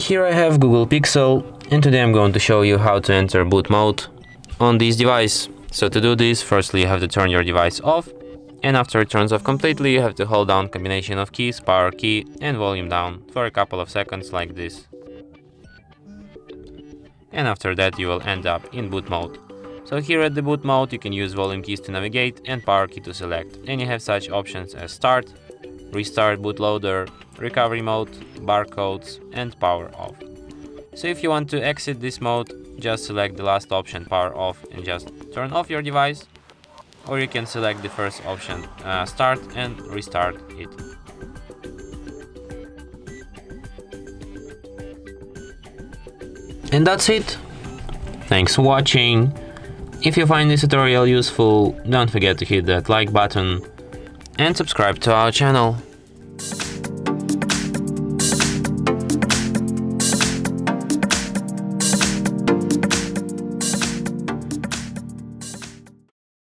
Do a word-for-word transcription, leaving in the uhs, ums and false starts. Here I have Google Pixel, and today I'm going to show you how to enter boot mode on this device. So to do this, firstly you have to turn your device off, and after it turns off completely you have to hold down combination of keys, power key and volume down for a couple of seconds like this. And after that you will end up in boot mode. So here at the boot mode you can use volume keys to navigate and power key to select, and you have such options as start, restart bootloader, recovery mode, barcodes and power off. So if you want to exit this mode, just select the last option power off and just turn off your device, or you can select the first option uh, start and restart it. And that's it. Thanks for watching. If you find this tutorial useful, don't forget to hit that like button and subscribe to our channel.